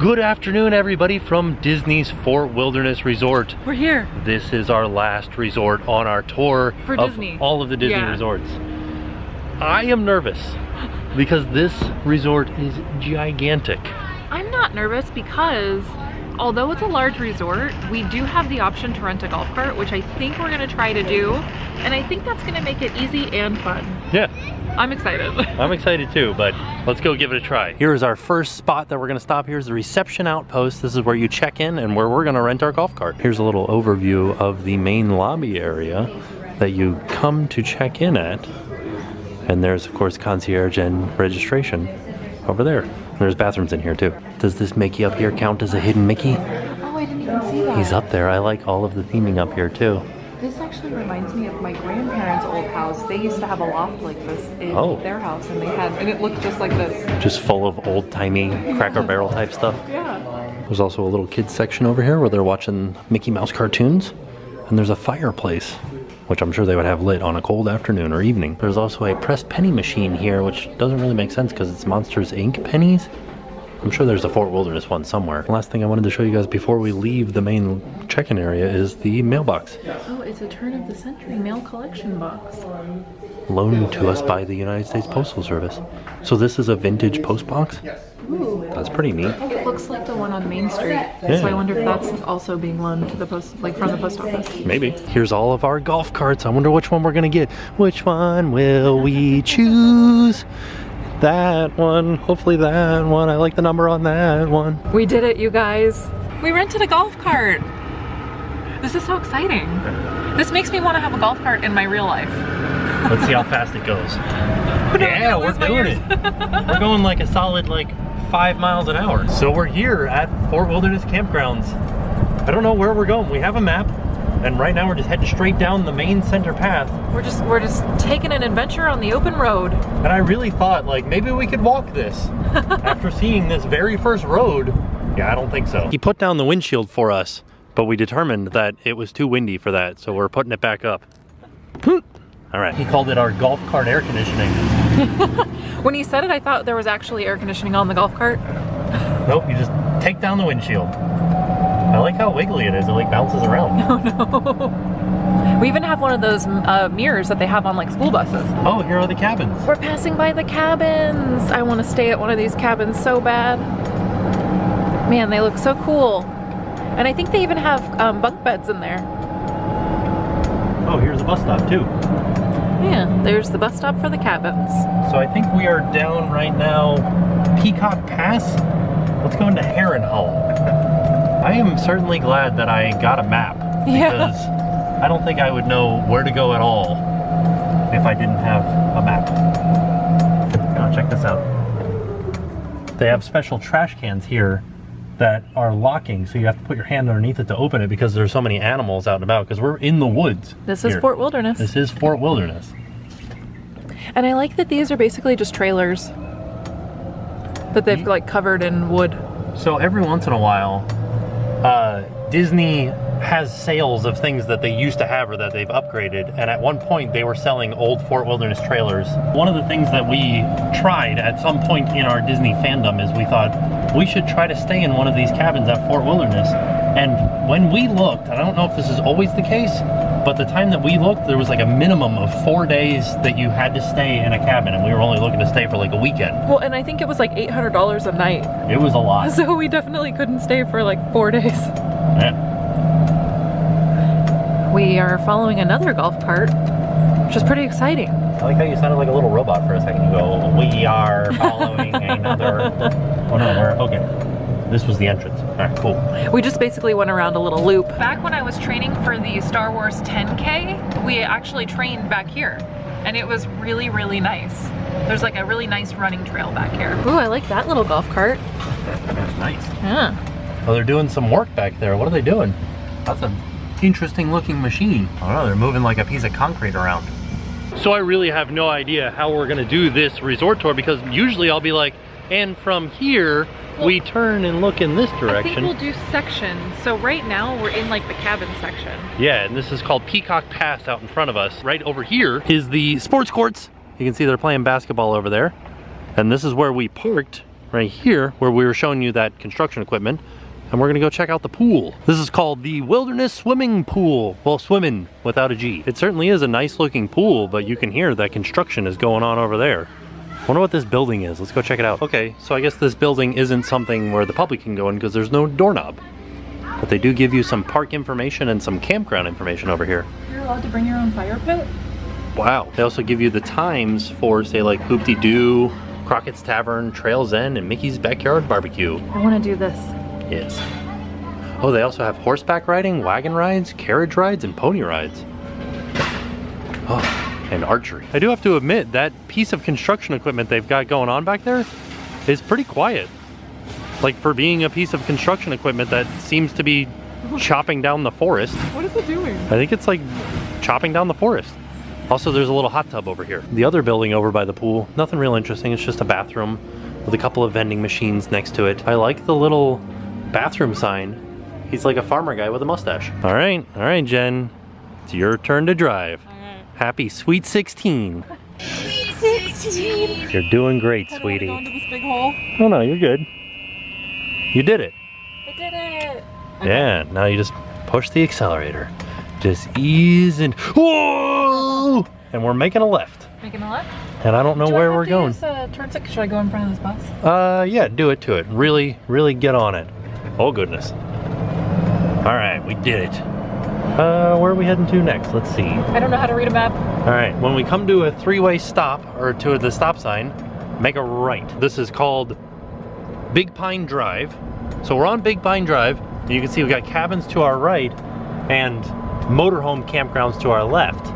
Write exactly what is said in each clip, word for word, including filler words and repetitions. Good afternoon, everybody, from Disney's Fort Wilderness Resort. We're here. This is our last resort on our tour for of Disney. All of the Disney yeah. resorts. I am nervous because this resort is gigantic. I'm not nervous because although it's a large resort, we do have the option to rent a golf cart, which I think we're going to try to do. And I think that's going to make it easy and fun. Yeah. I'm excited. I'm excited too, but let's go give it a try. Here is our first spot that we're gonna stop. Here's the reception outpost. This is where you check in and where we're gonna rent our golf cart. Here's a little overview of the main lobby area that you come to check in at. And there's, of course, concierge and registration over there. There's bathrooms in here too. Does this Mickey up here count as a hidden Mickey? Oh, I didn't even see that. He's up there. I like all of the theming up here too. This actually reminds me of my grandparents' old house. They used to have a loft like this in oh. their house, and they had, and it looked just like this. Just full of old-timey Cracker Barrel type stuff. Yeah. There's also a little kids section over here where they're watching Mickey Mouse cartoons, and there's a fireplace, which I'm sure they would have lit on a cold afternoon or evening. There's also a pressed penny machine here, which doesn't really make sense because it's Monsters, Incorporated pennies. I'm sure there's a Fort Wilderness one somewhere. The last thing I wanted to show you guys before we leave the main check-in area is the mailbox. Oh, it's a turn of the century mail collection box. Loaned to us by the United States Postal Service. So this is a vintage post box? Ooh. That's pretty neat. It looks like the one on Main Street. Yeah. So I wonder if that's also being loaned to the post, like from the post office. Maybe. Here's all of our golf carts. I wonder which one we're gonna get. Which one will we choose? That one, hopefully that one. I like the number on that one. We did it, you guys. We rented a golf cart. This is so exciting. This makes me want to have a golf cart in my real life. Let's see how fast it goes. No, yeah, we're doing ears. it. We're going like a solid like five miles an hour. So we're here at Fort Wilderness Campgrounds. I don't know where we're going. We have a map. And right now we're just heading straight down the main center path. We're just we're just taking an adventure on the open road. And I really thought like maybe we could walk this after seeing this very first road. Yeah, I don't think so. He put down the windshield for us, but we determined that it was too windy for that, so we're putting it back up. All right. He called it our golf cart air conditioning. When he said it, I thought there was actually air conditioning on the golf cart. Nope, you just take down the windshield. I like how wiggly it is. It like bounces around. No, no. We even have one of those uh, mirrors that they have on like school buses. Oh, here are the cabins. We're passing by the cabins. I want to stay at one of these cabins so bad. Man, they look so cool. And I think they even have um, bunk beds in there. Oh, here's the bus stop too. Yeah, there's the bus stop for the cabins. So I think we are down right now Peacock Pass. Let's go into Heron Hall. I am certainly glad that I got a map because yeah. I don't think I would know where to go at all if I didn't have a map. Now check this out. They have special trash cans here that are locking, so you have to put your hand underneath it to open it because there's so many animals out and about because we're in the woods. This is here. Fort Wilderness. This is Fort Wilderness. And I like that these are basically just trailers that they've like covered in wood. So every once in a while, Uh, Disney has sales of things that they used to have or that they've upgraded, and at one point they were selling old Fort Wilderness trailers. One of the things that we tried at some point in our Disney fandom is we thought we should try to stay in one of these cabins at Fort Wilderness, and when we looked, and I don't know if this is always the case, but the time that we looked there was like a minimum of four days that you had to stay in a cabin, and we were only looking to stay for like a weekend. Well, and I think it was like eight hundred dollars a night. It was a lot. So we definitely couldn't stay for like four days. Yeah. We are following another golf cart, which is pretty exciting. I like how you sounded like a little robot for a second. You go, we are following another. Oh no, we're okay. This was the entrance. All right, cool. We just basically went around a little loop. Back when I was training for the Star Wars ten K, we actually trained back here, and it was really, really nice. There's like a really nice running trail back here. Ooh, I like that little golf cart. That's nice. Yeah. Oh, they're doing some work back there. What are they doing? That's a interesting looking machine. I don't know, they're moving like a piece of concrete around. So I really have no idea how we're gonna do this resort tour because usually I'll be like, and from here, well, we turn and look in this direction. I think we'll do sections. So right now we're in like the cabin section. Yeah, and this is called Peacock Pass out in front of us. Right over here is the sports courts. You can see they're playing basketball over there. And this is where we parked right here where we were showing you that construction equipment, and we're gonna go check out the pool. This is called the Wilderness Swimming Pool. Well, swimming without a G. It certainly is a nice looking pool, but you can hear that construction is going on over there. I wonder what this building is. Let's go check it out. Okay, so I guess this building isn't something where the public can go in because there's no doorknob. But they do give you some park information and some campground information over here. You're allowed to bring your own fire pit? Wow. They also give you the times for, say, like Hoop-Dee-Doo, Crockett's Tavern, Trails End, and Mickey's Backyard Barbecue. I want to do this. Yes. Oh, they also have horseback riding, wagon rides, carriage rides, and pony rides. Oh, and archery. I do have to admit, that piece of construction equipment they've got going on back there is pretty quiet. Like, for being a piece of construction equipment that seems to be chopping down the forest. What is it doing? I think it's like chopping down the forest. Also, there's a little hot tub over here. The other building over by the pool, nothing real interesting. It's just a bathroom with a couple of vending machines next to it. I like the little bathroom sign. He's like a farmer guy with a mustache. All right, all right, Jen. It's your turn to drive. All right. Happy Sweet sixteen. Sweet sixteen. You're doing great, I don't sweetie. Want to go into this big hole. Oh no, you're good. You did it. I did it. Okay. Yeah, now you just push the accelerator. Just ease and whoa! And we're making a left. Making a left? And I don't know do where we're going. Use, uh, turn six? Should I go in front of this bus? Uh, yeah, do it to it. Really, really get on it. Oh goodness. All right, we did it. Uh, where are we heading to next? Let's see. I don't know how to read a map. All right, when we come to a three-way stop, or to the stop sign, make a right. This is called Big Pine Drive. So we're on Big Pine Drive, and you can see we've got cabins to our right and motorhome campgrounds to our left.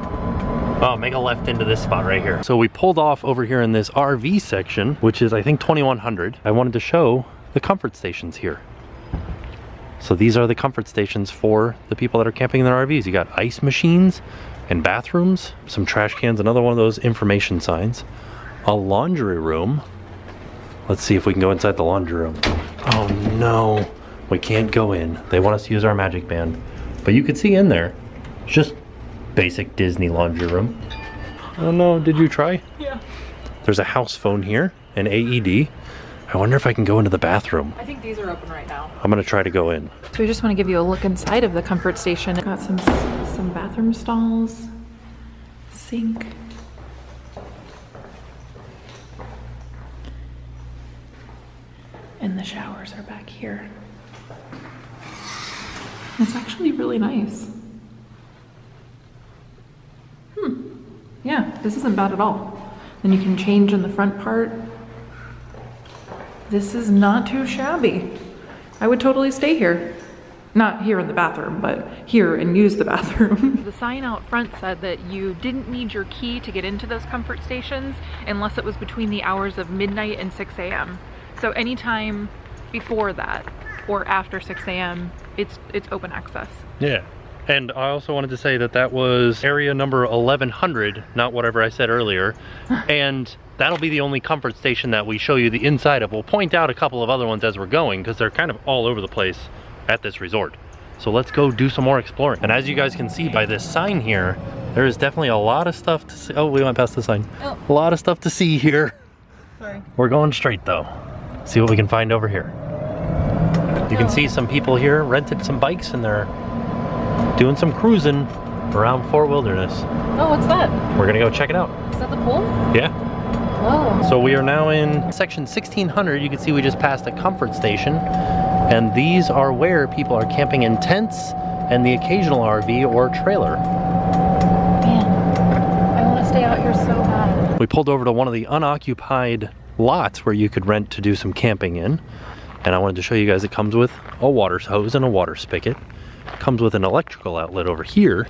Oh, make a left into this spot right here. So we pulled off over here in this R V section, which is I think twenty-one hundred. I wanted to show the comfort stations here. So these are the comfort stations for the people that are camping in their R Vs. You got ice machines and bathrooms, some trash cans, another one of those information signs, a laundry room. Let's see if we can go inside the laundry room. Oh no, we can't go in. They want us to use our magic band. But you can see in there, it's just basic Disney laundry room. Oh no, did you try? Yeah. There's a house phone here, an A E D. I wonder if I can go into the bathroom. I think these are open right now. I'm gonna try to go in. So we just wanna give you a look inside of the comfort station. Got some, some bathroom stalls, sink. And the showers are back here. It's actually really nice. Hmm. Yeah, this isn't bad at all. Then you can change in the front part. This is not too shabby. I would totally stay here. Not here in the bathroom, but here and use the bathroom. The sign out front said that you didn't need your key to get into those comfort stations unless it was between the hours of midnight and six A M So anytime before that or after six A M, it's it's open access. Yeah, and I also wanted to say that that was area number eleven hundred, not whatever I said earlier, and that'll be the only comfort station that we show you the inside of. We'll point out a couple of other ones as we're going because they're kind of all over the place at this resort. So let's go do some more exploring. And as you guys can see by this sign here, there is definitely a lot of stuff to see. Oh, we went past the sign. Oh. A lot of stuff to see here. Sorry. We're going straight though. See what we can find over here. You can see some people here rented some bikes and they're doing some cruising around Fort Wilderness. Oh, what's that? We're gonna go check it out. Is that the pool? Yeah. Whoa. So we are now in section sixteen hundred. You can see we just passed a comfort station, and these are where people are camping in tents and the occasional R V or trailer. Man, I wanna stay out here so bad. We pulled over to one of the unoccupied lots where you could rent to do some camping in, and I wanted to show you guys it comes with a water hose and a water spigot. It comes with an electrical outlet over here.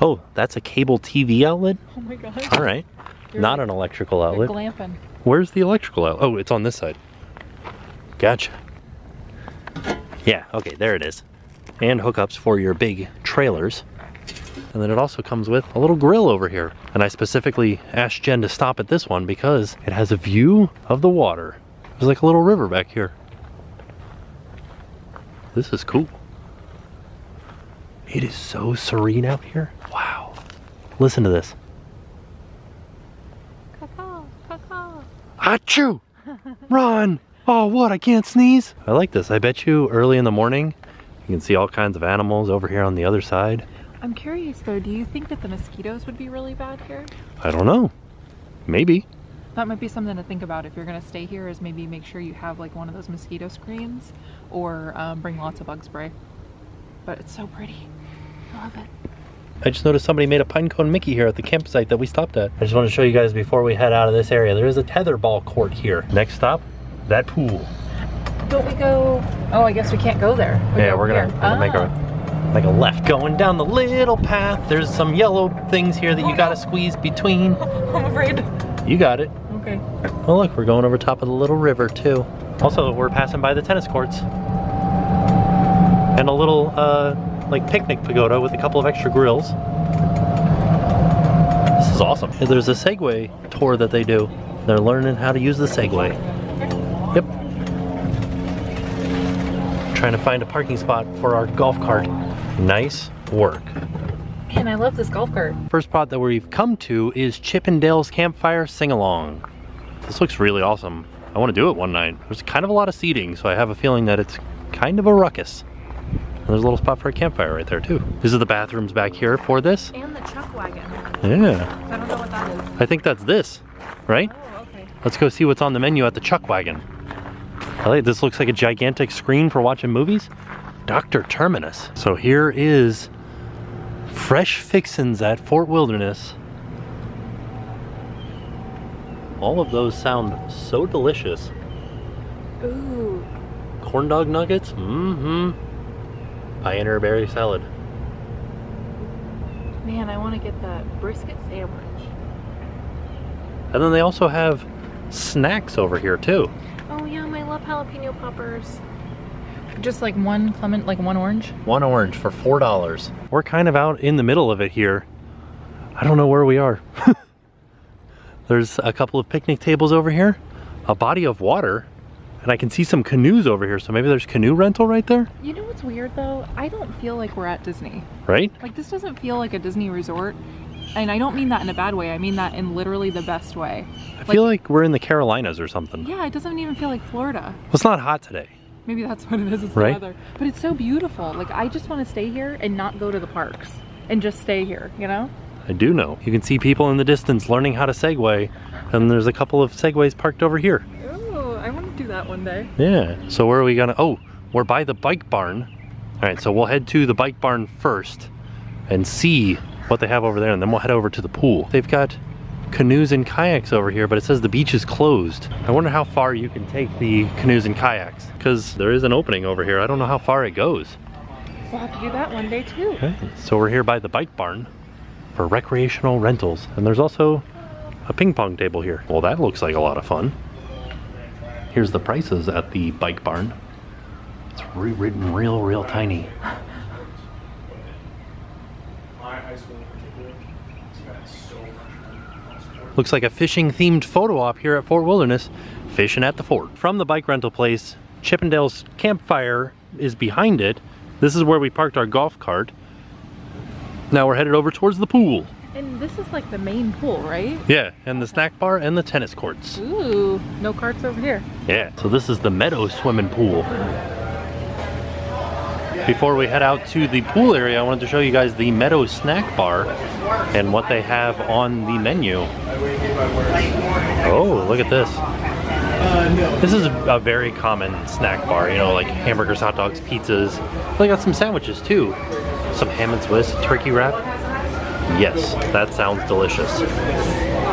Oh, that's a cable T V outlet? Oh my god. All right. You're not an electrical outlet. Glamping. Where's the electrical outlet? Oh, it's on this side. Gotcha. Yeah, okay, there it is. And hookups for your big trailers. And then it also comes with a little grill over here. And I specifically asked Jen to stop at this one because it has a view of the water. There's like a little river back here. This is cool. It is so serene out here. Wow. Listen to this. Caw-caw. Achoo! Run! Oh, what? I can't sneeze. I like this. I bet you early in the morning, you can see all kinds of animals over here on the other side. I'm curious though, do you think that the mosquitoes would be really bad here? I don't know. Maybe. That might be something to think about if you're going to stay here, is maybe make sure you have like one of those mosquito screens, or um, bring lots of bug spray. But it's so pretty. I love it. I just noticed somebody made a pinecone Mickey here at the campsite that we stopped at. I just want to show you guys before we head out of this area. There is a tetherball court here. Next stop, that pool. Don't we go? Oh, I guess we can't go there. We yeah, go we're gonna, we're gonna ah. make a make a left, going down the little path. There's some yellow things here that you oh, gotta no. squeeze between. I'm afraid. You got it. Okay. Well, look, we're going over top of the little river too. Also, we're passing by the tennis courts and a little uh, like picnic pagoda with a couple of extra grills. This is awesome. There's a Segway tour that they do. They're learning how to use the Segway. Yep. Trying to find a parking spot for our golf cart. Nice work. Man, I love this golf cart. First spot that we've come to is Chip 'n Dale's Campfire Sing-along. This looks really awesome. I want to do it one night. There's kind of a lot of seating, so I have a feeling that it's kind of a ruckus. And there's a little spot for a campfire right there too. These are the bathrooms back here for this. And the chuck wagon. Yeah. I don't know what that is. I think that's this, right? Oh, okay. Let's go see what's on the menu at the chuck wagon. I like this. Looks like a gigantic screen for watching movies. Doctor Terminus. So here is Fresh Fixins at Fort Wilderness. All of those sound so delicious. Ooh. Corn dog nuggets. Mm-hmm. Pioneer berry salad. Man, I want to get that brisket sandwich. And then they also have snacks over here too. Oh yum, I love jalapeno poppers. Just like one clement, like one orange? One orange for four dollars. We're kind of out in the middle of it here. I don't know where we are. There's a couple of picnic tables over here, a body of water, and I can see some canoes over here, so maybe there's canoe rental right there? You know what's weird though? I don't feel like we're at Disney. Right? Like this doesn't feel like a Disney resort. And I don't mean that in a bad way, I mean that in literally the best way. I like, feel like we're in the Carolinas or something. Yeah, it doesn't even feel like Florida. Well, it's not hot today. Maybe that's what it is, it's right? the weather. But it's so beautiful. Like I just want to stay here and not go to the parks. And just stay here, you know? I do know. You can see people in the distance learning how to Segway. And there's a couple of Segways parked over here. Do that one day. Yeah. So where are we gonna? Oh, we're by the bike barn. All right. So we'll head to the bike barn first and see what they have over there, and then we'll head over to the pool. They've got canoes and kayaks over here, but it says the beach is closed. I wonder how far you can take the canoes and kayaks, because there is an opening over here. I don't know how far it goes. We'll have to do that one day too. Okay. So we're here by the bike barn for recreational rentals, and there's also a ping pong table here. Well, that looks like a lot of fun. Here's the prices at the bike barn. It's rewritten real, real tiny. Looks like a fishing themed photo op here at Fort Wilderness, fishing at the fort. From the bike rental place, Chip 'n Dale's Campfire is behind it. This is where we parked our golf cart. Now we're headed over towards the pool. And this is like the main pool, right? Yeah, and the snack bar and the tennis courts. Ooh, no carts over here. Yeah, so this is the Meadow Swimming Pool. Before we head out to the pool area, I wanted to show you guys the Meadow Snack Bar and what they have on the menu. Oh, look at this. This is a very common snack bar, you know, like hamburgers, hot dogs, pizzas. They got some sandwiches too. Some ham and Swiss, turkey wrap. Yes, that sounds delicious.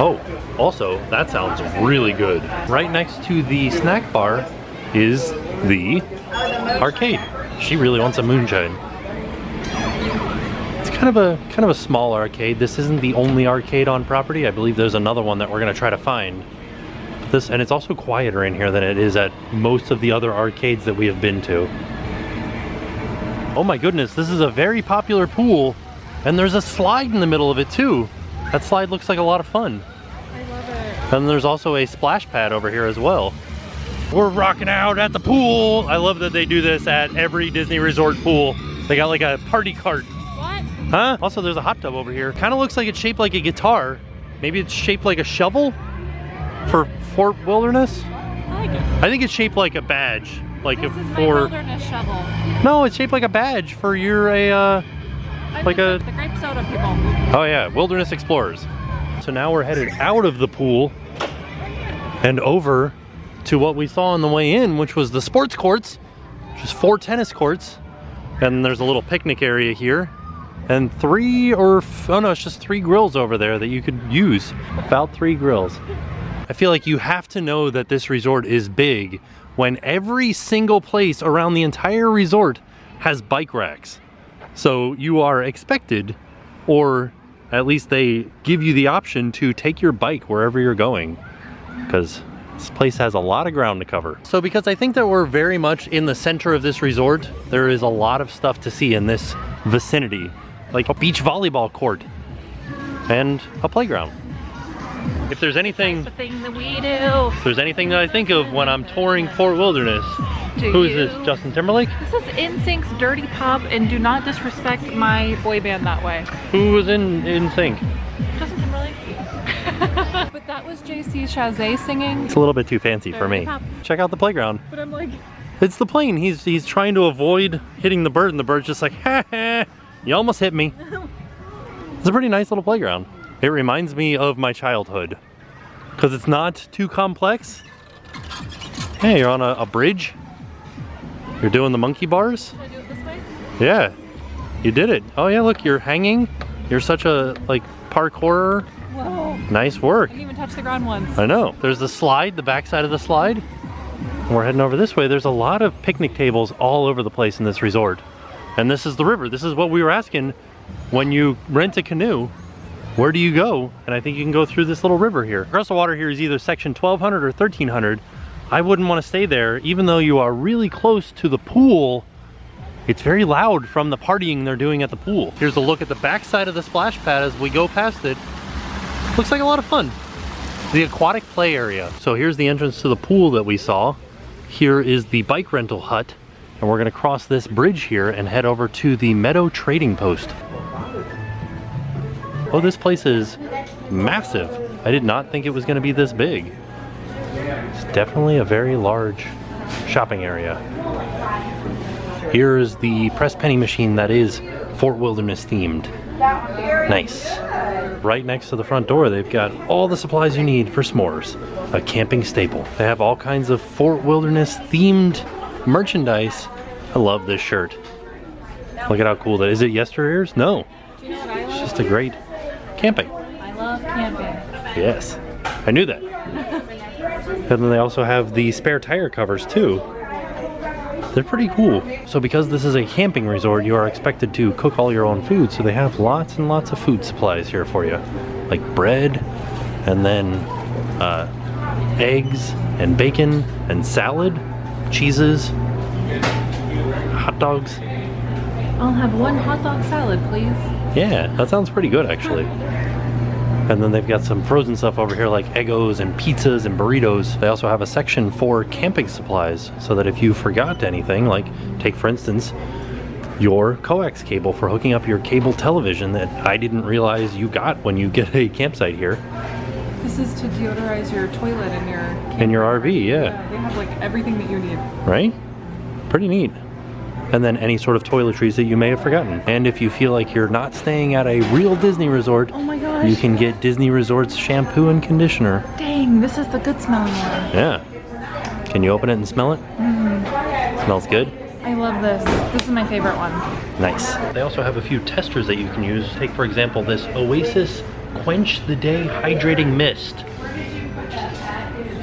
Oh, also, that sounds really good. Right next to the snack bar is the arcade. She really wants a moonshine. It's kind of a kind of a small arcade. This isn't the only arcade on property. I believe there's another one that we're gonna try to find. This, and it's also quieter in here than it is at most of the other arcades that we have been to. Oh my goodness, this is a very popular pool. And there's a slide in the middle of it too. That slide looks like a lot of fun. I love it. And there's also a splash pad over here as well. We're rocking out at the pool. I love that they do this at every Disney resort pool. They got like a party cart. What? Huh? Also, there's a hot tub over here. Kind of looks like it's shaped like a guitar. Maybe it's shaped like a shovel? for Fort Wilderness. I like it. I think it's shaped like a badge, like this a is for. My wilderness shovel. No, it's shaped like a badge for your a. Uh, I like a. The grape soda people. Oh yeah, Wilderness Explorers. So now we're headed out of the pool and over to what we saw on the way in, which was the sports courts, just four tennis courts, and there's a little picnic area here, and three or f oh no, it's just three grills over there that you could use. About three grills. I feel like you have to know that this resort is big when every single place around the entire resort has bike racks. So you are expected, or at least they give you the option to take your bike wherever you're going, because this place has a lot of ground to cover. So because I think that we're very much in the center of this resort, there is a lot of stuff to see in this vicinity, like a beach volleyball court and a playground. If there's anything, the thing that we do. If there's anything that I think of when I'm touring Fort Wilderness, do who is you? This, Justin Timberlake? This is N Sync's Dirty Pop, and do not disrespect my boy band that way. Who was in N Sync? Justin Timberlake. But that was J C Chasez singing. It's a little bit too fancy Dirty for me. Pop. Check out the playground. But I'm like... It's the plane. He's, he's trying to avoid hitting the bird, and the bird's just like, ha ha, you almost hit me. It's a pretty nice little playground. It reminds me of my childhood, because it's not too complex. Hey, you're on a, a bridge. You're doing the monkey bars. Should I do it this way? Yeah, you did it. Oh yeah, look, you're hanging. You're such a like parkourer. Whoa. Nice work. I didn't even touch the ground once. I know. There's the slide, the backside of the slide. We're heading over this way. There's a lot of picnic tables all over the place in this resort. And this is the river. This is what we were asking. When you rent a canoe, where do you go? And I think you can go through this little river here. Across the water here is either section twelve hundred or thirteen hundred. I wouldn't want to stay there, even though you are really close to the pool. It's very loud from the partying they're doing at the pool. Here's a look at the backside of the splash pad as we go past it. Looks like a lot of fun. The aquatic play area. So here's the entrance to the pool that we saw. Here is the bike rental hut. And we're gonna cross this bridge here and head over to the Meadow Trading Post. Oh, this place is massive. I did not think it was going to be this big. It's definitely a very large shopping area. Here is the press penny machine that is Fort Wilderness themed. Nice. Right next to the front door, they've got all the supplies you need for s'mores, a camping staple. They have all kinds of Fort Wilderness themed merchandise. I love this shirt. Look at how cool that is. Is it yesteryears? No. It's just a great... Camping. I love camping. Yes, I knew that. And then they also have the spare tire covers too. They're pretty cool. So because this is a camping resort, you are expected to cook all your own food. So they have lots and lots of food supplies here for you, like bread, and then uh, eggs and bacon and salad, cheeses, hot dogs. I'll have one hot dog salad, please. Yeah, that sounds pretty good actually. And then they've got some frozen stuff over here like Eggos and pizzas and burritos. They also have a section for camping supplies, so that if you forgot anything, like take for instance, your coax cable for hooking up your cable television that I didn't realize you got when you get a campsite here. This is to deodorize your toilet in your camper. In your R V, yeah. Yeah. They have like everything that you need. Right? Pretty neat. And then any sort of toiletries that you may have forgotten. And if you feel like you're not staying at a real Disney resort, oh my gosh, you can get Disney Resort's shampoo and conditioner. Dang, this is the good smelling one. Yeah. Can you open it and smell it? Mm-hmm. It smells good. I love this. This is my favorite one. Nice. They also have a few testers that you can use. Take, for example, this Oasis Quench the Day Hydrating Mist.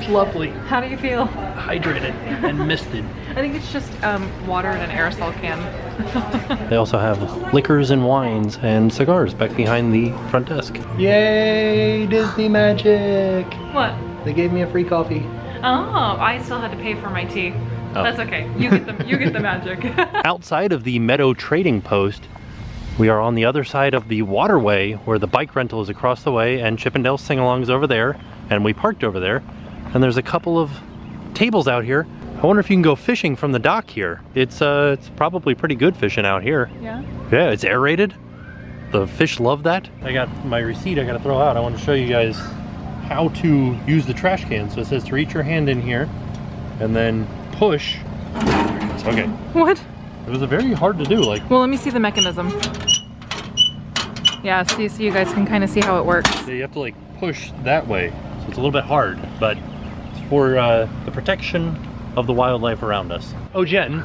Lovely. How do you feel? Hydrated and misted. I think it's just um, water in an aerosol can. They also have liquors and wines and cigars back behind the front desk. Yay, Disney magic! What? They gave me a free coffee. Oh, I still had to pay for my tea. Oh. That's okay. You get the, you get the magic. Outside of the Meadow Trading Post, we are on the other side of the waterway where the bike rental is across the way and Chip 'n Dale's Sing-along is over there, and we parked over there. And there's a couple of tables out here. I wonder if you can go fishing from the dock here. It's uh, it's probably pretty good fishing out here. Yeah? Yeah, it's aerated. The fish love that. I got my receipt I gotta throw out. I want to show you guys how to use the trash can. So it says to reach your hand in here and then push. Okay. What? It was very hard to do. Like. Well, let me see the mechanism. Yeah, see, so you guys can kind of see how it works. So you have to like push that way. So it's a little bit hard, but it's for uh, the protection of the wildlife around us. Oh, Jen,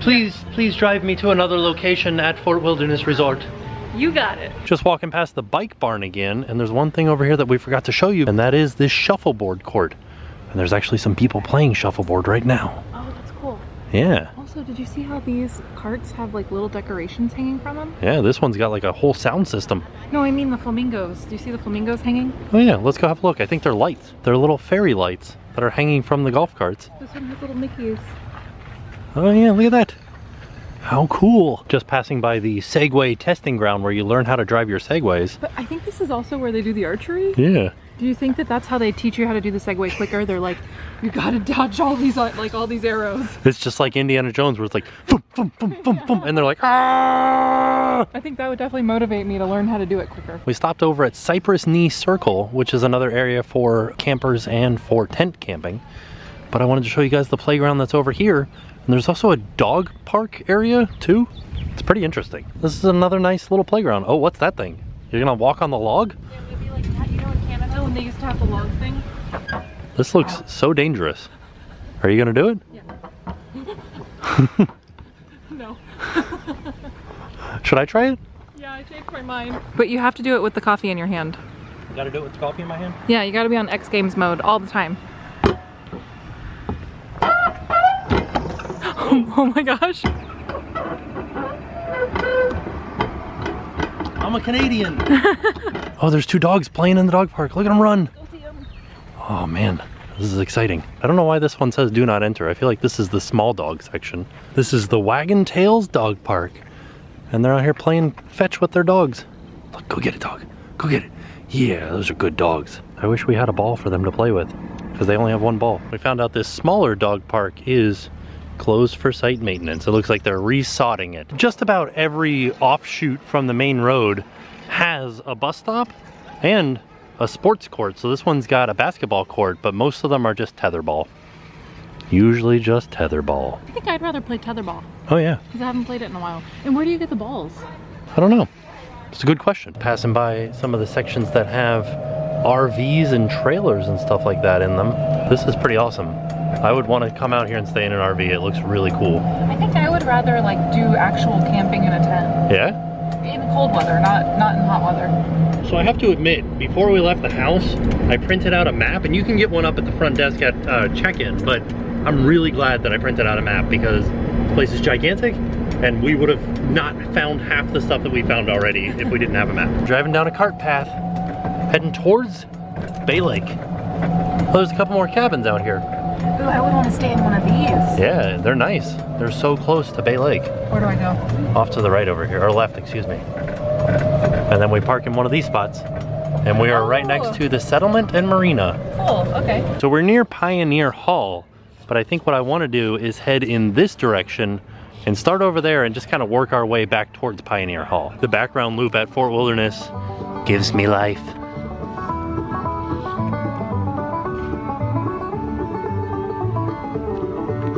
please, please drive me to another location at Fort Wilderness Resort. You got it. Just walking past the bike barn again, and there's one thing over here that we forgot to show you, and that is this shuffleboard court. And there's actually some people playing shuffleboard right now. Oh, that's cool. Yeah. Also, did you see how these carts have like little decorations hanging from them? Yeah, this one's got like a whole sound system. No, I mean the flamingos. Do you see the flamingos hanging? Oh yeah, let's go have a look. I think they're lights. They're little fairy lights that are hanging from the golf carts. This one has little Mickeys. Oh yeah, look at that. How cool. Just passing by the Segway testing ground where you learn how to drive your Segways. But I think this is also where they do the archery? Yeah. Do you think that that's how they teach you how to do the Segway quicker? They're like, you gotta dodge all these like all these arrows. It's just like Indiana Jones where it's like, boom, boom, boom, boom, boom, and they're like, ah! I think that would definitely motivate me to learn how to do it quicker. We stopped over at Cypress Knee Circle, which is another area for campers and for tent camping. But I wanted to show you guys the playground that's over here. And there's also a dog park area too. It's pretty interesting. This is another nice little playground. Oh, what's that thing? You're gonna walk on the log? Yeah, maybe like that, you know, in Canada when they used to have the log thing. This looks wow. so dangerous. Are you gonna do it? Yeah. No. Should I try it? Yeah, I changed my mind. But you have to do it with the coffee in your hand. You gotta do it with the coffee in my hand? Yeah, you gotta be on X Games mode all the time. Oh my gosh. I'm a Canadian. Oh, there's two dogs playing in the dog park. Look at them run. Go see them. Oh man, this is exciting. I don't know why this one says do not enter. I feel like this is the small dog section. This is the Waggin' Tails dog park. And they're out here playing fetch with their dogs. Look, go get it, dog. Go get it. Yeah, those are good dogs. I wish we had a ball for them to play with because they only have one ball. We found out this smaller dog park is closed for site maintenance. It looks like they're resodding it. Just about every offshoot from the main road has a bus stop and a sports court. So this one's got a basketball court, but most of them are just tetherball. Usually just tetherball. I think I'd rather play tetherball. Oh yeah. Because I haven't played it in a while. And where do you get the balls? I don't know. It's a good question. Passing by some of the sections that have R Vs and trailers and stuff like that in them. This is pretty awesome. I would want to come out here and stay in an R V. It looks really cool. I think I would rather like do actual camping in a tent. Yeah? In cold weather, not, not in hot weather. So I have to admit, before we left the house, I printed out a map, and you can get one up at the front desk at uh, check-in, but I'm really glad that I printed out a map because the place is gigantic, and we would have not found half the stuff that we found already if we didn't have a map. Driving down a cart path, heading towards Bay Lake. Well, there's a couple more cabins out here. Ooh, I would want to stay in one of these. Yeah, they're nice. They're so close to Bay Lake. Where do I go? Off to the right over here, or left, excuse me. And then we park in one of these spots. And we are oh. right next to the Settlement and Marina. Cool, okay. So we're near Pioneer Hall, but I think what I want to do is head in this direction and start over there and just kind of work our way back towards Pioneer Hall. The background loop at Fort Wilderness gives me life.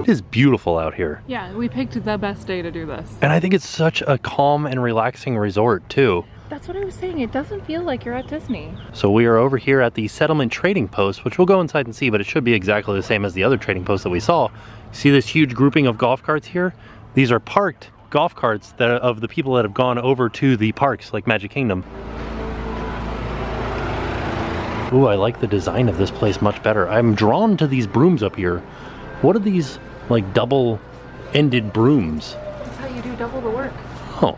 It is beautiful out here. Yeah, we picked the best day to do this. And I think it's such a calm and relaxing resort too. That's what I was saying, it doesn't feel like you're at Disney. So we are over here at the Settlement Trading Post, which we'll go inside and see, but it should be exactly the same as the other trading posts that we saw. See this huge grouping of golf carts here? These are parked golf carts that are of the people that have gone over to the parks, like Magic Kingdom. Ooh, I like the design of this place much better. I'm drawn to these brooms up here. What are these? Like double-ended brooms. That's how you do double the work. Oh,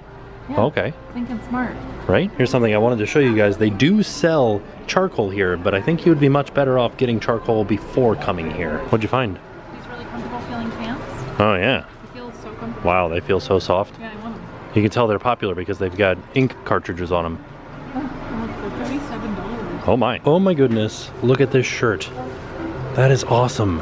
yeah, okay. Thinking smart. Right? Here's something I wanted to show you guys. They do sell charcoal here, but I think you would be much better off getting charcoal before coming here. What'd you find? These really comfortable feeling pants. Oh, yeah. They feel so comfortable. Wow, they feel so soft. Yeah, I want them. You can tell they're popular because they've got ink cartridges on them. Oh, thirty-seven dollars. Oh, my. Oh, my goodness. Look at this shirt. That is awesome.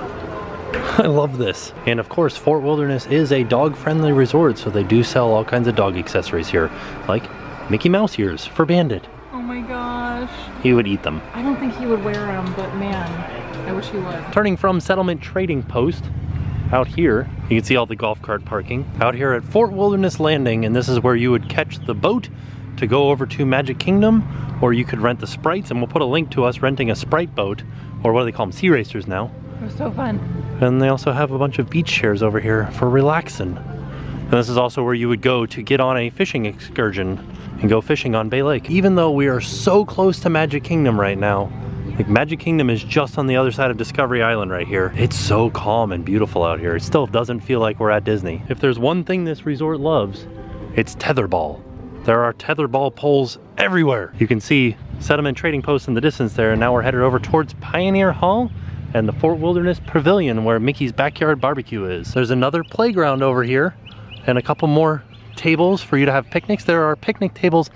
I love this. And of course, Fort Wilderness is a dog-friendly resort, so they do sell all kinds of dog accessories here, like Mickey Mouse ears for Bandit. Oh my god. gosh. He would eat them. I don't think he would wear them, but man, I wish he would. Turning from Settlement Trading Post, out here, you can see all the golf cart parking. Out here at Fort Wilderness Landing, and this is where you would catch the boat to go over to Magic Kingdom, or you could rent the Sprites, and we'll put a link to us renting a Sprite boat, or what do they call them, Sea Racers now. It was so fun. And they also have a bunch of beach chairs over here for relaxing. And this is also where you would go to get on a fishing excursion and go fishing on Bay Lake. Even though we are so close to Magic Kingdom right now, like Magic Kingdom is just on the other side of Discovery Island right here. It's so calm and beautiful out here. It still doesn't feel like we're at Disney. If there's one thing this resort loves, it's tetherball. There are tetherball poles everywhere. You can see Settlement Trading Post in the distance there, and now we're headed over towards Pioneer Hall and the Fort Wilderness Pavilion where Mickey's Backyard Barbecue is. There's another playground over here and a couple more tables for you to have picnics. There are picnic tables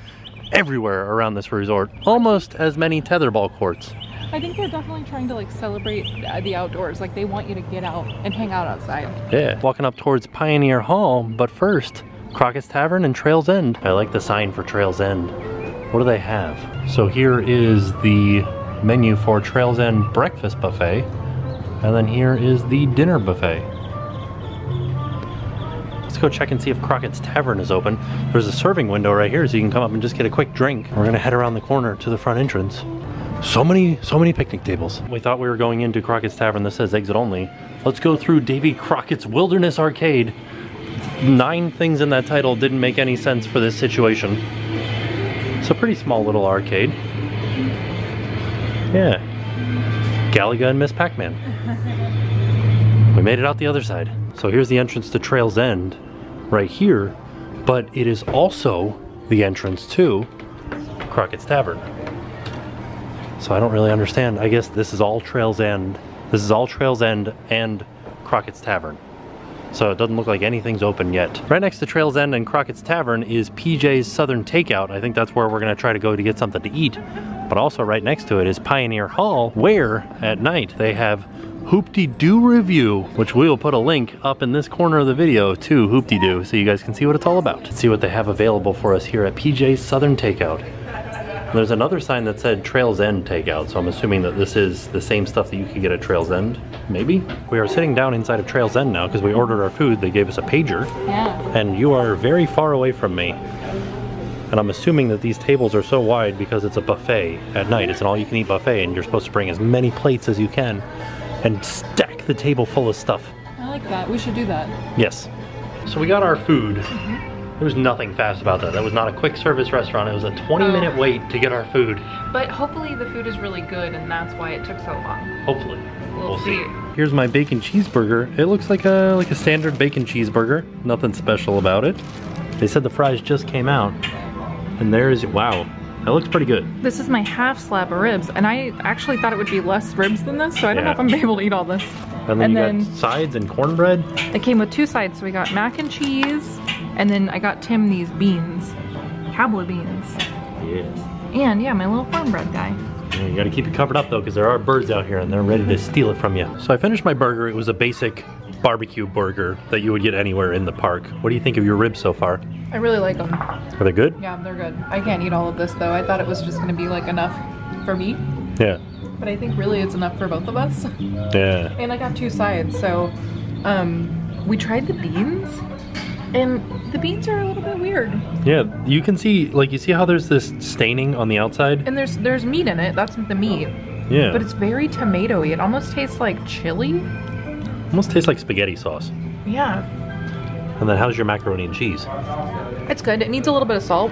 everywhere around this resort. Almost as many tetherball courts. I think they're definitely trying to like celebrate the outdoors. Like they want you to get out and hang out outside. Yeah. Walking up towards Pioneer Hall, but first, Crockett's Tavern and Trails End. I like the sign for Trails End. What do they have? So here is the menu for Trails End breakfast buffet. And then here is the dinner buffet. Let's go check and see if Crockett's Tavern is open. There's a serving window right here, so you can come up and just get a quick drink. We're gonna head around the corner to the front entrance. So many, so many picnic tables. We thought we were going into Crockett's Tavern. This says exit only. Let's go through Davy Crockett's Wilderness Arcade. Nine things in that title didn't make any sense for this situation. It's a pretty small little arcade. Yeah. Galaga and Miss Pac-Man. We made it out the other side. So here's the entrance to Trails End. Right here, but it is also the entrance to Crockett's Tavern. So I don't really understand. I guess this is all Trails End. This is all Trails End and Crockett's Tavern. So it doesn't look like anything's open yet. Right next to Trails End and Crockett's Tavern is P J's Southern Takeout. I think that's where we're gonna try to go to get something to eat. But also right next to it is Pioneer Hall, where at night they have Hoop-de-Doo Review, which we will put a link up in this corner of the video to Hoop-de-Doo so you guys can see what it's all about. Let's see what they have available for us here at P J's Southern Takeout. And there's another sign that said Trails End Takeout, so I'm assuming that this is the same stuff that you could get at Trails End, maybe? We are sitting down inside of Trails End now because we ordered our food. They gave us a pager. Yeah. And you are very far away from me. And I'm assuming that these tables are so wide because it's a buffet at night. It's an all-you-can-eat buffet, and you're supposed to bring as many plates as you can and stack the table full of stuff. I like that. We should do that. Yes. So we got our food. Mm-hmm. There was nothing fast about that. That was not a quick service restaurant. It was a twenty minute oh. wait to get our food. But hopefully the food is really good and that's why it took so long. Hopefully. We'll, we'll see. see. Here's my bacon cheeseburger. It looks like a, like a standard bacon cheeseburger. Nothing special about it. They said the fries just came out. And there's, wow. That looks pretty good. This is my half slab of ribs, and I actually thought it would be less ribs than this, so I don't yeah. know if I'm able to eat all this. And then and you then got sides and cornbread? It came with two sides, so we got mac and cheese, and then I got Tim these beans. Cowboy beans. Yes. And yeah, my little cornbread guy. Yeah, you gotta keep it covered up though, because there are birds out here and they're ready to steal it from you. So I finished my burger. It was a basic barbecue burger that you would get anywhere in the park. What do you think of your ribs so far? I really like them. Are they good? Yeah, they're good. I can't eat all of this though. I thought it was just gonna be like enough for me. Yeah. But I think really it's enough for both of us. Yeah. And I got two sides, so um, we tried the beans, and the beans are a little bit weird. Yeah, you can see, like you see how there's this staining on the outside? And there's there's meat in it, that's the meat. Yeah. But it's very tomatoey. It almost tastes like chili. Almost tastes like spaghetti sauce. Yeah. And then how's your macaroni and cheese? It's good. It needs a little bit of salt,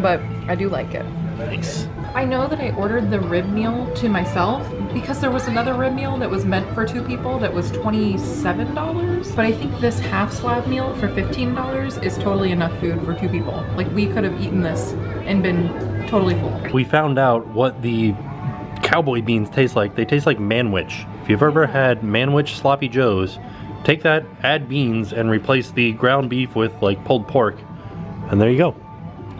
but I do like it. Nice. I know that I ordered the rib meal to myself because there was another rib meal that was meant for two people that was twenty-seven dollars. But I think this half slab meal for fifteen dollars is totally enough food for two people. Like we could have eaten this and been totally full. We found out what the cowboy beans taste like. They taste like Manwich. If you've ever had Manwich sloppy joes, take that, add beans, and replace the ground beef with like pulled pork, and there you go.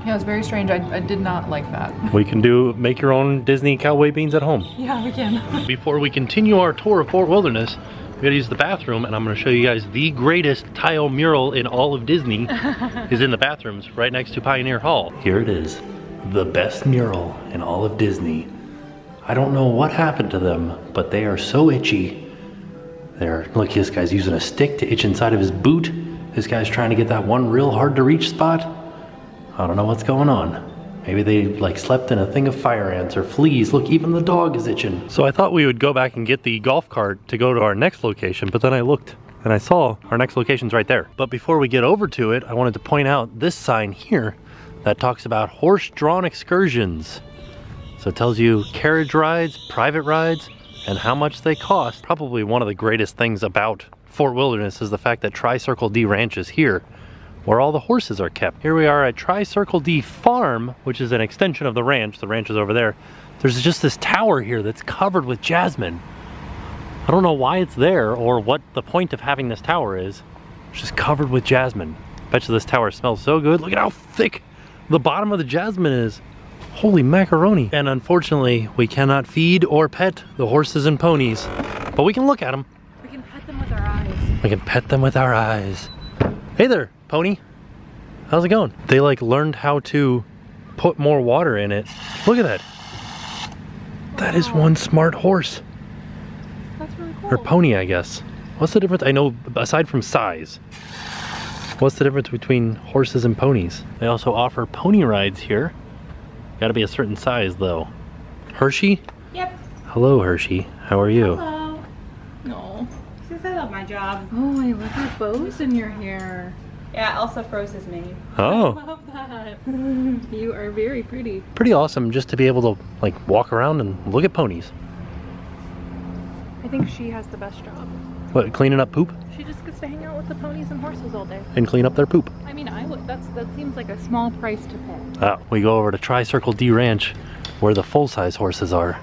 Yeah, it's very strange. I, I did not like that. We can do make your own Disney cowboy beans at home. Yeah, we can. Before we continue our tour of Fort Wilderness, we gotta use the bathroom, and I'm gonna show you guys the greatest tile mural in all of Disney is in the bathrooms right next to Pioneer Hall. Here it is. the best mural in all of Disney. I don't know what happened to them, but they are so itchy. They're, look, this guy's using a stick to itch inside of his boot. This guy's trying to get that one real hard to reach spot. I don't know what's going on. Maybe they like slept in a thing of fire ants or fleas. Look, even the dog is itching. So I thought we would go back and get the golf cart to go to our next location, but then I looked and I saw our next location's right there. But before we get over to it, I wanted to point out this sign here that talks about horse-drawn excursions. So it tells you carriage rides, private rides, and how much they cost. Probably one of the greatest things about Fort Wilderness is the fact that Tri-Circle D Ranch is here, where all the horses are kept. Here we are at Tri-Circle D Farm, which is an extension of the ranch. The ranch is over there. There's just this tower here that's covered with jasmine. I don't know why it's there or what the point of having this tower is. It's just covered with jasmine. Betcha this tower smells so good. Look at how thick the bottom of the jasmine is. Holy macaroni. And unfortunately, we cannot feed or pet the horses and ponies, but we can look at them. We can pet them with our eyes. We can pet them with our eyes. Hey there, pony. How's it going? They like learned how to put more water in it. Look at that. That wow. Is one smart horse. That's really cool. Or pony, I guess. What's the difference? I know, aside from size, what's the difference between horses and ponies? They also offer pony rides here. Gotta be a certain size though. Hershey? Yep. Hello, Hershey. How are you? Hello. No. Since I love my job. Oh, I love your bows in your hair. Yeah, Elsa froze his name. Oh. I love that. You are very pretty. Pretty awesome just to be able to like walk around and look at ponies. I think she has the best job. What, cleaning up poop? She just gets to hang out with the ponies and horses all day. And clean up their poop. I mean, I would, that's, that seems like a small price to pay. Oh, we go over to Tri-Circle D Ranch where the full-size horses are.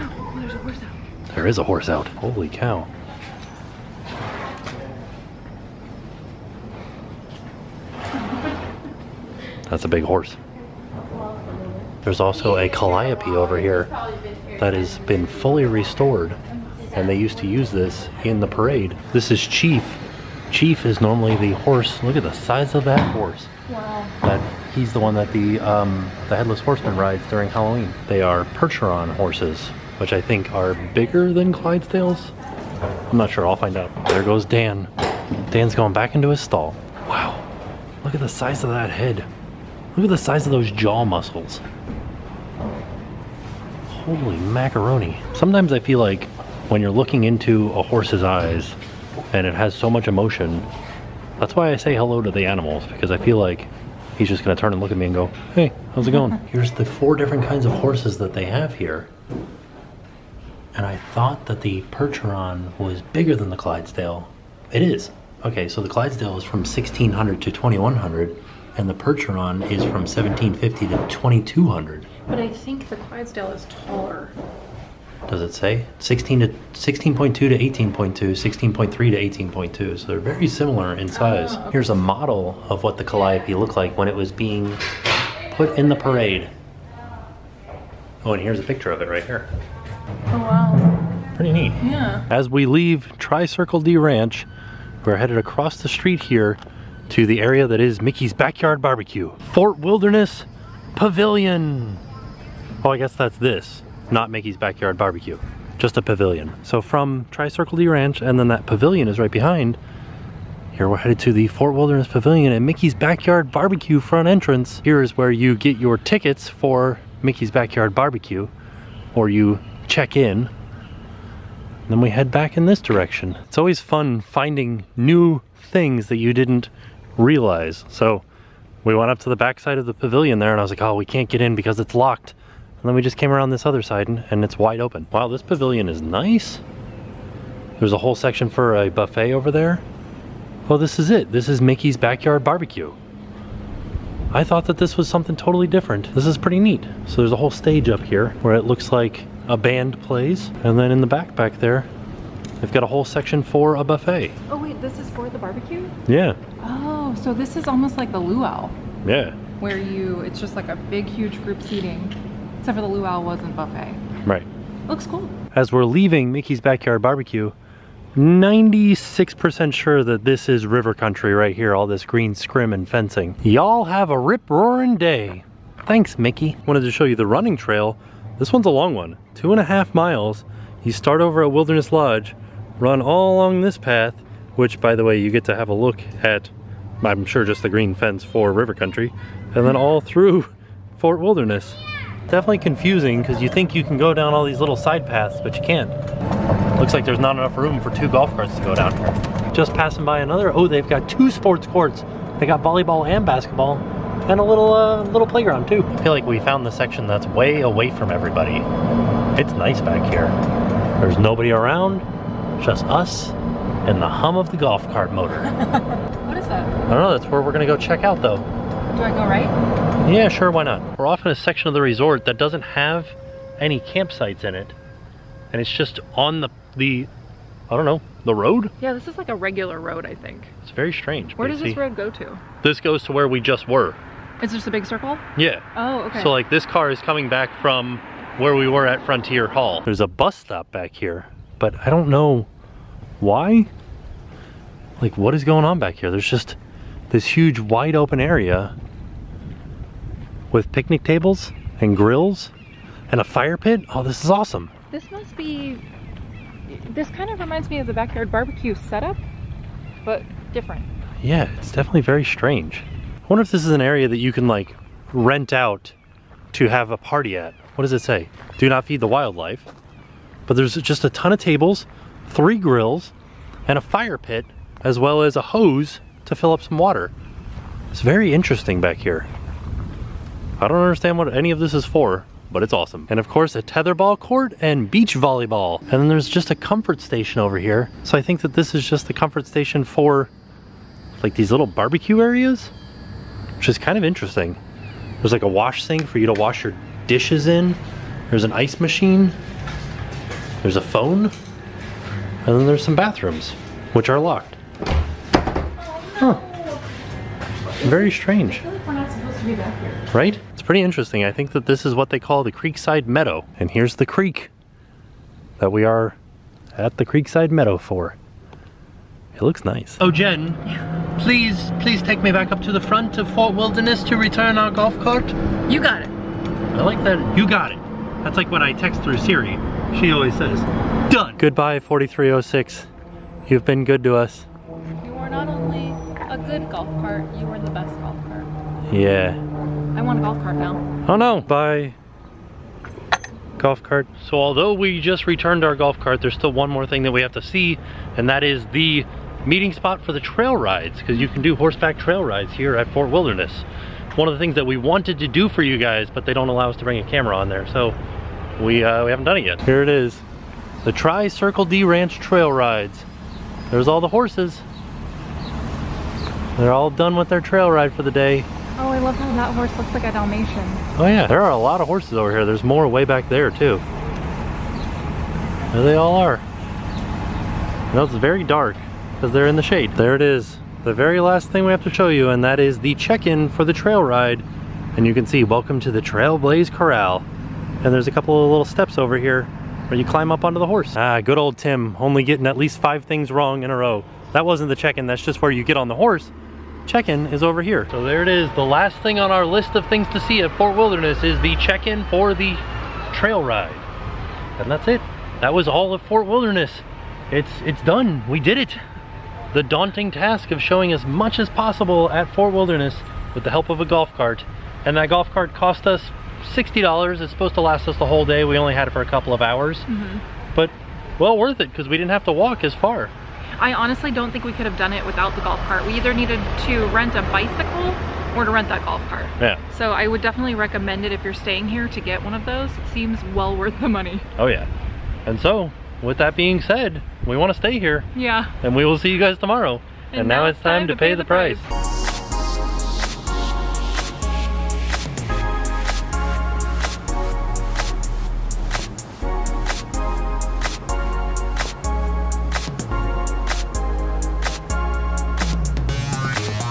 Oh, there's a horse out. There is a horse out. Holy cow. That's a big horse. There's also a calliope over here that has been fully restored, and they used to use this in the parade. This is Chief. Chief is normally the horse. Look at the size of that horse. Wow. That, he's the one that the, um, the Headless Horseman rides during Halloween. They are Percheron horses, which I think are bigger than Clydesdales. I'm not sure, I'll find out. There goes Dan. Dan's going back into his stall. Wow, look at the size of that head. Look at the size of those jaw muscles. Holy macaroni. Sometimes I feel like when you're looking into a horse's eyes and it has so much emotion, that's why I say hello to the animals, because I feel like he's just gonna turn and look at me and go, hey, how's it going? Here's the four different kinds of horses that they have here. And I thought that the Percheron was bigger than the Clydesdale. It is. Okay, so the Clydesdale is from sixteen hundred to twenty-one hundred. And the Percheron is from seventeen fifty to twenty-two hundred. But I think the Clydesdale is taller. Does it say? sixteen to sixteen point two to eighteen point two, sixteen point three to eighteen point two. So they're very similar in size. Oh, okay. Here's a model of what the calliope looked like when it was being put in the parade. Oh, and here's a picture of it right here. Oh, wow. Pretty neat. Yeah. As we leave Tri-Circle D Ranch, we're headed across the street here to the area that is Mickey's Backyard Barbecue. Fort Wilderness Pavilion. Oh, I guess that's this, not Mickey's Backyard Barbecue, just a pavilion. So from Tri-Circle D Ranch, and then that pavilion is right behind. Here we're headed to the Fort Wilderness Pavilion and Mickey's Backyard Barbecue front entrance. Here is where you get your tickets for Mickey's Backyard Barbecue, or you check in. And then we head back in this direction. It's always fun finding new things that you didn't realize. So we went up to the back side of the pavilion there and I was like, oh, we can't get in because it's locked. And then we just came around this other side and, and it's wide open. Wow, this pavilion is nice. There's a whole section for a buffet over there. Well, this is it. This is Mickey's Backyard Barbecue. I thought that this was something totally different. This is pretty neat. So there's a whole stage up here where it looks like a band plays. And then in the back back there, they've got a whole section for a buffet. Oh wait, this is for the barbecue? Yeah. Oh, so this is almost like the luau. Yeah. Where you, it's just like a big, huge group seating. Except for the luau wasn't buffet. Right. Looks cool. As we're leaving Mickey's Backyard Barbecue, ninety-six percent sure that this is river country right here, all this green scrim and fencing. Y'all have a rip-roaring day. Thanks, Mickey. Wanted to show you the running trail. This one's a long one, two and a half miles. You start over at Wilderness Lodge, run all along this path, which by the way, you get to have a look at, I'm sure, just the green fence for river country, and then all through Fort Wilderness. Definitely confusing because you think you can go down all these little side paths, but you can't. Looks like there's not enough room for two golf carts to go down here. Just passing by another, oh, they've got two sports courts. They got volleyball and basketball, and a little uh, little playground too. I feel like we found the section that's way away from everybody. It's nice back here. There's nobody around, just us and the hum of the golf cart motor. What is that? I don't know, that's where we're gonna go check out though. Do I go right? Yeah, sure, why not? We're off in a section of the resort that doesn't have any campsites in it. And it's just on the, the I don't know, the road? Yeah, this is like a regular road, I think. It's very strange. Where does this road go to? This goes to where we just were. It's just a big circle? Yeah. Oh, okay. So like this car is coming back from where we were at Frontier Hall. There's a bus stop back here, but I don't know why. Like, what is going on back here? There's just this huge wide open area with picnic tables and grills and a fire pit. Oh, this is awesome. This must be, this kind of reminds me of the backyard barbecue setup, but different. Yeah, it's definitely very strange. I wonder if this is an area that you can like rent out to have a party at. What does it say? Do not feed the wildlife. But there's just a ton of tables, three grills, and a fire pit, as well as a hose to fill up some water. It's very interesting back here. I don't understand what any of this is for, but it's awesome. And of course, a tetherball court and beach volleyball. And then there's just a comfort station over here. So I think that this is just the comfort station for like these little barbecue areas, which is kind of interesting. There's like a wash sink for you to wash your dishes in. There's an ice machine. There's a phone. And then there's some bathrooms, which are locked. Huh. Very strange. I feel like we're not supposed to be back here. Right? It's pretty interesting. I think that this is what they call the Creekside Meadow. And here's the creek that we are at the Creekside Meadow for. It looks nice. Oh, Jen, please, please take me back up to the front of Fort Wilderness to return our golf cart. You got it. I like that. You got it. That's like when I text through Siri. She always says, done. Goodbye, forty-three oh six. You've been good to us. You are not only a good golf cart, you are the best golf cart. Yeah. I want a golf cart now. Oh no, bye. Golf cart. So although we just returned our golf cart, there's still one more thing that we have to see, and that is the meeting spot for the trail rides, because you can do horseback trail rides here at Fort Wilderness. One of the things that we wanted to do for you guys, but they don't allow us to bring a camera on there, so we, uh, we haven't done it yet. Here it is. The Tri-Circle D Ranch trail rides. There's all the horses. They're all done with their trail ride for the day. Oh, I love how that horse looks like a Dalmatian. Oh yeah, there are a lot of horses over here. There's more way back there too. There they all are. You know, it's very dark because they're in the shade. There it is. The very last thing we have to show you, and that is the check-in for the trail ride. And you can see, welcome to the Trailblaze Corral. And there's a couple of little steps over here where you climb up onto the horse. Ah, good old Tim, only getting at least five things wrong in a row. That wasn't the check-in, that's just where you get on the horse. Check-in is over here. So there it is. The last thing on our list of things to see at Fort Wilderness is the check-in for the trail ride. And that's it. That was all of Fort Wilderness. It's, it's done. We did it. The daunting task of showing as much as possible at Fort Wilderness with the help of a golf cart. And that golf cart cost us sixty dollars. It's supposed to last us the whole day. We only had it for a couple of hours. Mm-hmm. But well worth it because we didn't have to walk as far. I honestly don't think we could have done it without the golf cart. We either needed to rent a bicycle or to rent that golf cart. Yeah. So I would definitely recommend it if you're staying here to get one of those. It seems well worth the money. Oh yeah. And so with that being said, we want to stay here. Yeah. And we will see you guys tomorrow. And, and now, now it's time, time to, to pay, pay the, the price. price.